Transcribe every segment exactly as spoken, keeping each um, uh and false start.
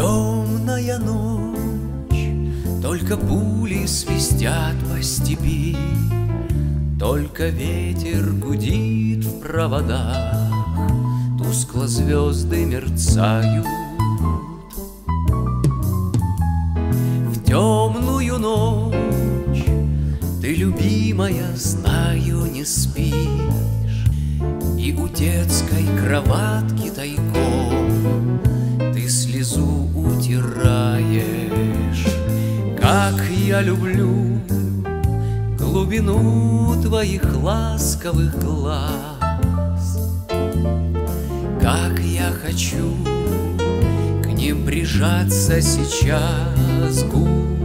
Темная ночь, только пули свистят по степи, только ветер гудит в проводах, тускло звезды мерцают. В темную ночь ты, любимая, знаю, не спишь, и у детской кроватки тайком ты слезу утираешь. Как я люблю глубину твоих ласковых глаз, как я хочу к ним прижаться сейчас губами.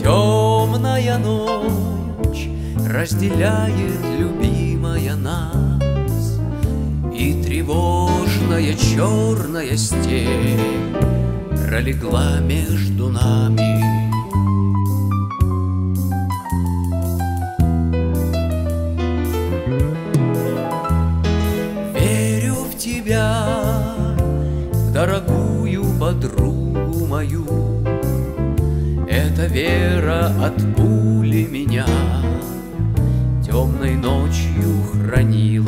Темная ночь разделяет, любимая, нас, и тревожная черная степь пролегла между нами. Дорогую подругу мою, эта вера от пули меня темной ночью хранила.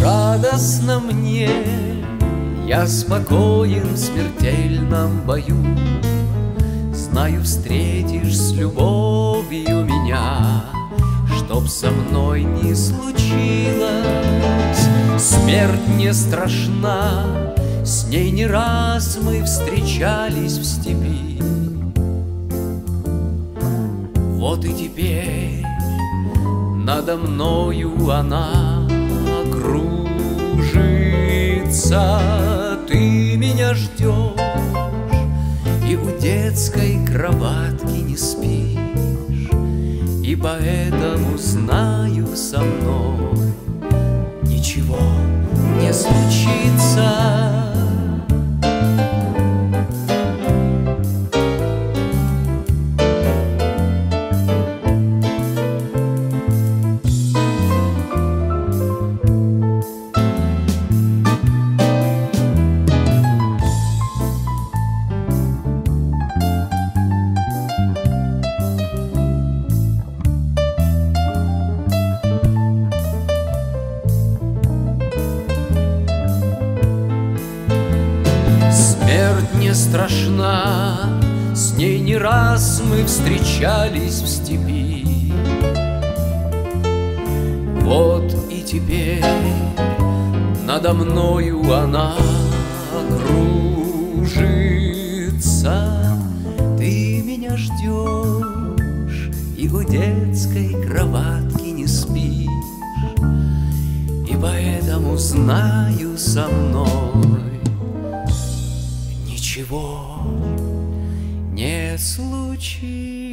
Радостно мне, я спокоен в смертельном бою, знаю, встретишь с любовью меня, чтоб со мной не случилось. Смерть не страшна, с ней не раз мы встречались в степи. Вот и теперь надо мною она кружится. Ты меня ждешь, и у детской кроватки не спишь, и поэтому, знаю, со мной ничего не случится. Смерть не страшна, с ней не раз мы встречались в степи. Вот и теперь надо мною она кружится. Ты меня ждешь, и у детской кроватки не спишь, и поэтому, знаю, со мной ничего не случится.